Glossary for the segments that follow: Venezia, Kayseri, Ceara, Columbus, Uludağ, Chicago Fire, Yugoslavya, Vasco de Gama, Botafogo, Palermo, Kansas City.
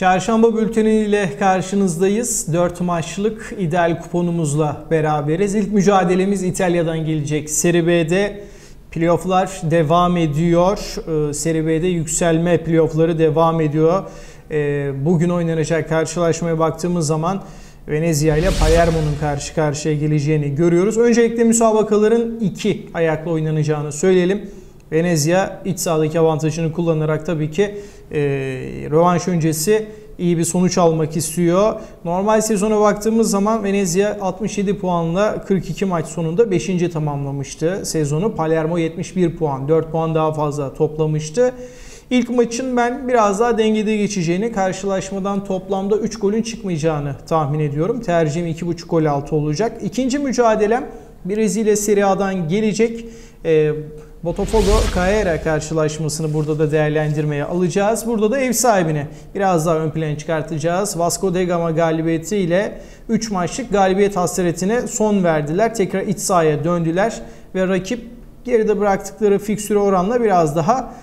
Çarşamba bülteniyle karşınızdayız. 4 maçlık ideal kuponumuzla beraberiz. İlk mücadelemiz İtalya'dan gelecek. Serie B'de playofflar devam ediyor. Serie B'de yükselme playoffları devam ediyor. Bugün oynanacak karşılaşmaya baktığımız zaman Venezia ile Palermo'nun karşı karşıya geleceğini görüyoruz. Öncelikle müsabakaların iki ayakla oynanacağını söyleyelim. Venezia iç sahadaki avantajını kullanarak tabii ki rövanş öncesi iyi bir sonuç almak istiyor. Normal sezona baktığımız zaman Venezia 67 puanla 42 maç sonunda 5. tamamlamıştı sezonu. Palermo 71 puan, 4 puan daha fazla toplamıştı. İlk maçın ben biraz daha dengede geçeceğini, karşılaşmadan toplamda 3 golün çıkmayacağını tahmin ediyorum. Tercihim 2.5 gol altı olacak. İkinci mücadelem Brezilya Serie A'dan gelecek. Botafogo Ceara karşılaşmasını burada da değerlendirmeye alacağız. Burada da ev sahibini biraz daha ön plana çıkartacağız. Vasco de Gama galibiyetiyle 3 maçlık galibiyet hasretine son verdiler. Tekrar iç sahaya döndüler ve rakip geride bıraktıkları fikstüre oranla biraz daha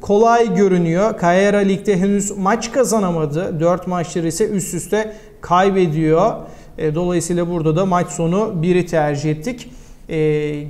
kolay görünüyor. Ceara ligde henüz maç kazanamadı. 4 maçları ise üst üste kaybediyor. Dolayısıyla burada da maç sonu 1'i tercih ettik.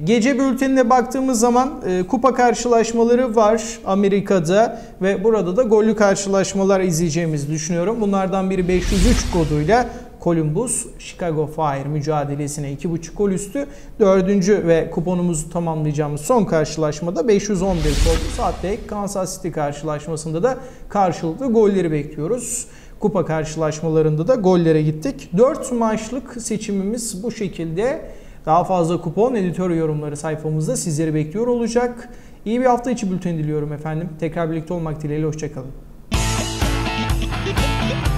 Gece bültenine baktığımız zaman kupa karşılaşmaları var Amerika'da ve burada da gollü karşılaşmalar izleyeceğimizi düşünüyorum. Bunlardan biri 503 koduyla Columbus Chicago Fire mücadelesine 2.5 gol üstü. Dördüncü ve kuponumuzu tamamlayacağımız son karşılaşmada 511 kodlu saatte Kansas City karşılaşmasında da karşılıklı golleri bekliyoruz. Kupa karşılaşmalarında da gollere gittik. 4 maçlık seçimimiz bu şekilde. Daha fazla kupon editör yorumları sayfamızda sizleri bekliyor olacak. İyi bir hafta içi bülteni diliyorum efendim. Tekrar birlikte olmak dileğiyle hoşça kalın.